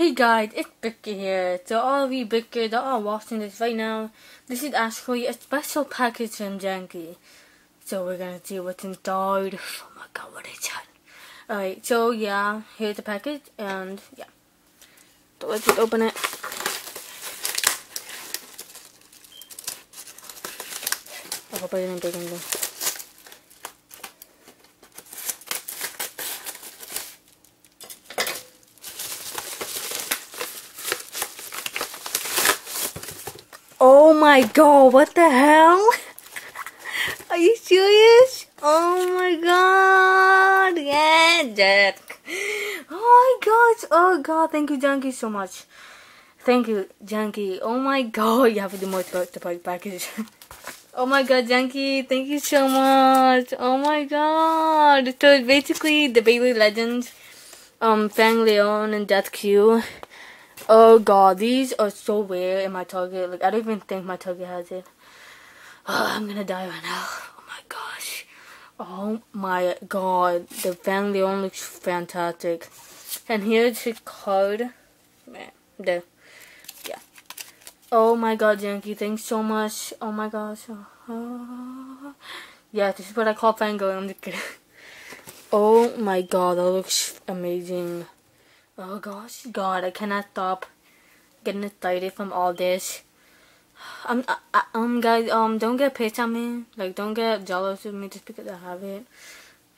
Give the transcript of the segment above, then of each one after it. Hey guys, it's Brisky here. To all of you Briskers that are watching this right now, this is actually a special package from Zankye. So we're gonna see what's inside. Oh my god, what is that? Alright, so yeah, here's the package, and yeah. So let's just open it. I hope I didn't break anything. Oh my god, what the hell? Are you serious? Oh my god, yeah, Jack. Oh my gosh, oh god, thank you, Zankye, so much. Thank you, Zankye. Oh my god, you have to do more to buy package. Oh my god, Zankye, thank you so much. Oh my god. So it's basically the Bailey Legends, Fang Leon, and Death Q. Oh god, these are so rare in my Target. Like, I don't even think my Target has it. Oh, I'm gonna die right now. Oh my gosh. Oh my god. The Fang Leon looks fantastic. And here's his card. Man, there. Yeah. Oh my god, Zankye, thanks so much. Oh my gosh. Yeah, this is what I call fangirl. I'm just kidding. Oh my god, that looks amazing. Oh gosh, god, I cannot stop getting excited from all this. Guys, don't get pissed at me. Like, don't get jealous of me just because I have it.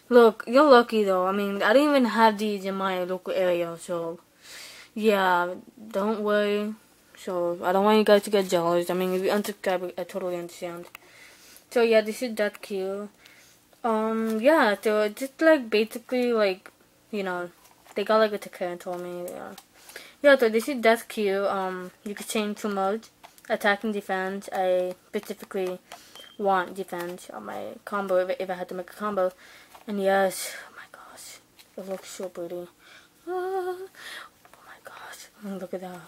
Look, you're lucky though. I mean, I don't even have these in my local area, so yeah, don't worry. So, I don't want you guys to get jealous. I mean, if you unsubscribe, I totally understand. So yeah, this is Death Q. Yeah, so just like basically like, you know, they got like a Takaratomi, yeah. Yeah, so this is Death Q. You can change two modes, attack and defense. I specifically want defense on my combo if I had to make a combo. And yes, oh my gosh, it looks so pretty. Oh my gosh, look at that.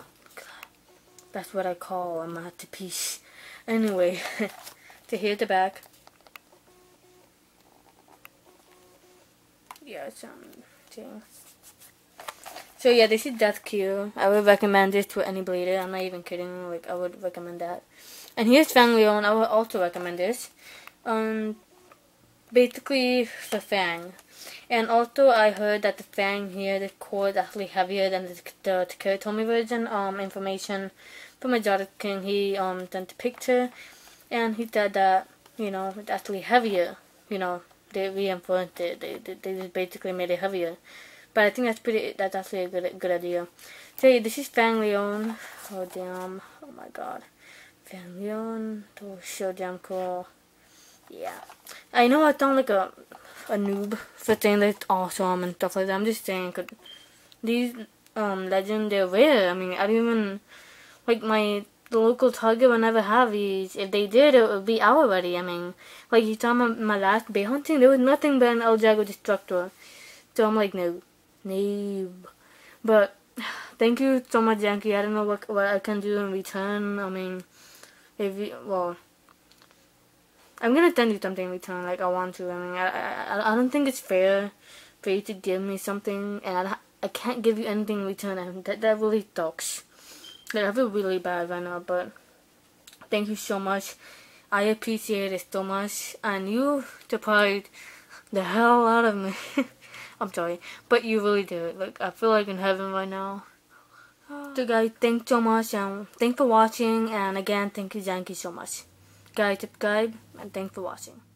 That's what I call a masterpiece. Anyway, so here's the back. Yeah, something. So yeah, this is Death Q. I would recommend this to any bleeder. I'm not even kidding. Like, I would recommend that. And here's Fang Leon. I would also recommend this. Basically for Fang. And also, I heard that the Fang here, the core is actually heavier than the Takaratomi version. Information from Majority King. He sent a picture, and he said that, you know, it's actually heavier. You know, they reinforced it. They just basically made it heavier. But I think that's pretty. That's actually a good idea. So yeah, this is Fang Leon. Oh damn! Oh my god, Fang Leon. That was so damn cool. Yeah, I know I sound like a noob for saying that it's awesome and stuff like that. I'm just saying, cause these legends, they're rare. I mean, I don't even like the local Target will never have these. If they did, it would be out already. I mean, like you saw my last bay hunting, there was nothing but an El Jaguar Destructor. So I'm like, no. Noob. But thank you so much, Zankye. I don't know what I can do in return. I mean, if you, well, I'm gonna send you something in return. Like, I want to. I mean, I don't think it's fair for you to give me something and I can't give you anything in return. I mean, that really sucks. Like, I feel really bad right now. But thank you so much. I appreciate it so much, and you surprised the hell out of me. I'm sorry, but you really did. Like, I feel like in heaven right now. So guys, thanks so much, thanks for watching, and again, thank you, Zankye, so much. Guys, subscribe, and thanks for watching.